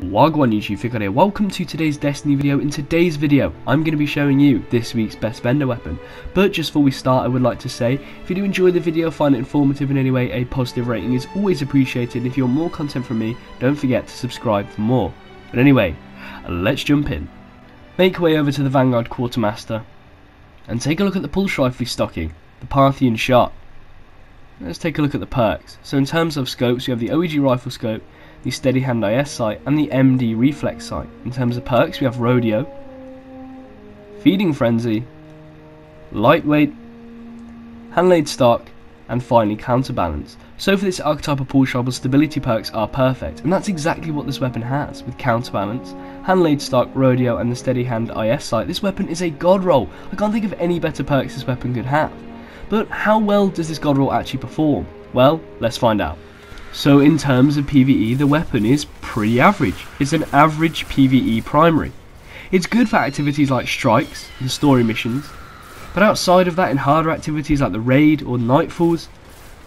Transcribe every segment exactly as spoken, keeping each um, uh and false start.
Wagwan YouTube figure here, welcome to today's Destiny video. In today's video I'm going to be showing you this week's best vendor weapon, but just before we start I would like to say if you do enjoy the video, find it informative in any way, a positive rating is always appreciated, and if you want more content from me don't forget to subscribe for more. But anyway, let's jump in. Make your way over to the Vanguard Quartermaster and take a look at the pulse rifle stocking, the Parthian Shot. Let's take a look at the perks. So in terms of scopes you have the O E G Rifle Scope, the Steady Hand I S sight, and the M D Reflex sight. In terms of perks, we have Rodeo, Feeding Frenzy, Lightweight, Handlaid Stock, and finally Counterbalance. So for this archetype of pulse rifle, stability perks are perfect, and that's exactly what this weapon has. With Counterbalance, Handlaid Stock, Rodeo, and the Steady Hand I S sight, this weapon is a god roll. I can't think of any better perks this weapon could have. But how well does this god roll actually perform? Well, let's find out. So in terms of PvE, the weapon is pretty average. It's an average PvE primary. It's good for activities like strikes and story missions, but outside of that, in harder activities like the raid or nightfalls,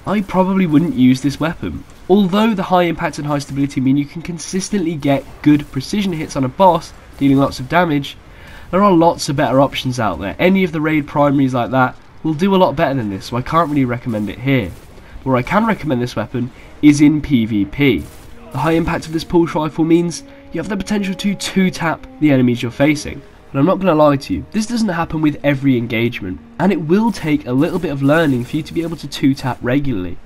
I probably wouldn't use this weapon. Although the high impact and high stability mean you can consistently get good precision hits on a boss, dealing lots of damage, there are lots of better options out there. Any of the raid primaries like that will do a lot better than this, so I can't really recommend it here. Where I can recommend this weapon is in PvP. The high impact of this pulse rifle means you have the potential to two-tap the enemies you're facing. And I'm not going to lie to you, this doesn't happen with every engagement, and it will take a little bit of learning for you to be able to two-tap regularly.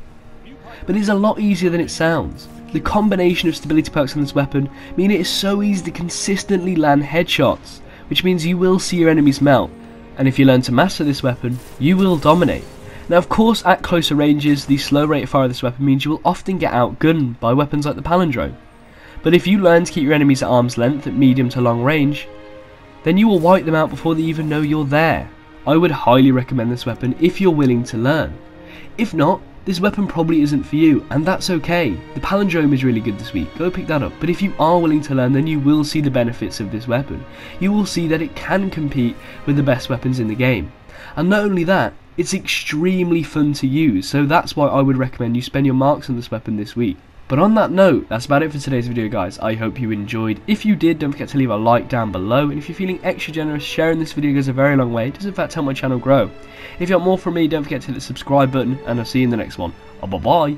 But it's a lot easier than it sounds. The combination of stability perks on this weapon mean it is so easy to consistently land headshots, which means you will see your enemies melt, and if you learn to master this weapon, you will dominate. Now of course, at closer ranges, the slow rate of fire of this weapon means you will often get outgunned by weapons like the Palindrome. But if you learn to keep your enemies at arm's length at medium to long range, then you will wipe them out before they even know you're there. I would highly recommend this weapon if you're willing to learn. If not, this weapon probably isn't for you, and that's okay. The Palindrome is really good this week, go pick that up. But if you are willing to learn, then you will see the benefits of this weapon. You will see that it can compete with the best weapons in the game. And not only that, it's extremely fun to use, so that's why I would recommend you spend your marks on this weapon this week. But on that note, that's about it for today's video guys. I hope you enjoyed. If you did, don't forget to leave a like down below, and if you're feeling extra generous, sharing this video goes a very long way. It does in fact help my channel grow. If you want more from me, don't forget to hit the subscribe button, and I'll see you in the next one. Bye bye.